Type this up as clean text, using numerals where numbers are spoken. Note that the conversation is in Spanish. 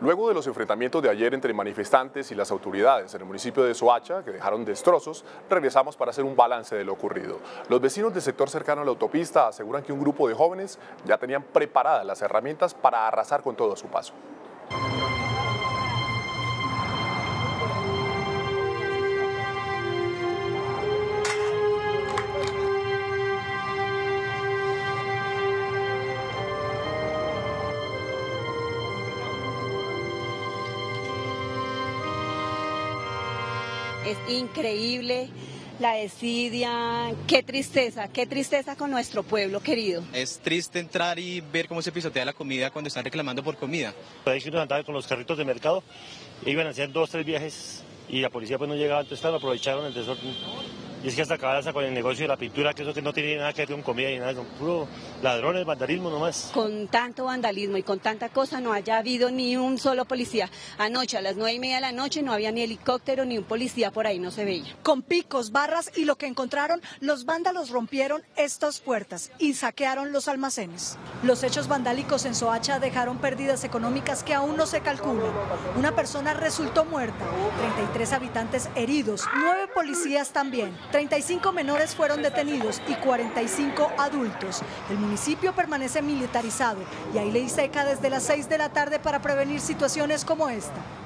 Luego de los enfrentamientos de ayer entre manifestantes y las autoridades en el municipio de Soacha, que dejaron destrozos, regresamos para hacer un balance de lo ocurrido. Los vecinos del sector cercano a la autopista aseguran que un grupo de jóvenes ya tenían preparadas las herramientas para arrasar con todo a su paso. Es increíble la desidia, qué tristeza con nuestro pueblo querido. Es triste entrar y ver cómo se pisotea la comida cuando están reclamando por comida. Ahí que nos andaban con los carritos de mercado, iban a hacer 2 o 3 viajes y la policía pues no llegaba, entonces aprovecharon el desorden. Y es que hasta acabarse con el negocio de la pintura, que eso que no tiene nada que ver con comida ni nada, son puro ladrones, vandalismo nomás. Con tanto vandalismo y con tanta cosa no haya habido ni un solo policía. Anoche a las 9:30 de la noche no había ni helicóptero ni un policía por ahí, no se veía. Con picos, barras y lo que encontraron, los vándalos rompieron estas puertas y saquearon los almacenes. Los hechos vandálicos en Soacha dejaron pérdidas económicas que aún no se calculan. Una persona resultó muerta, 33 habitantes heridos, 9 policías también. 35 menores fueron detenidos y 45 adultos. El municipio permanece militarizado y hay ley seca desde las 6 de la tarde para prevenir situaciones como esta.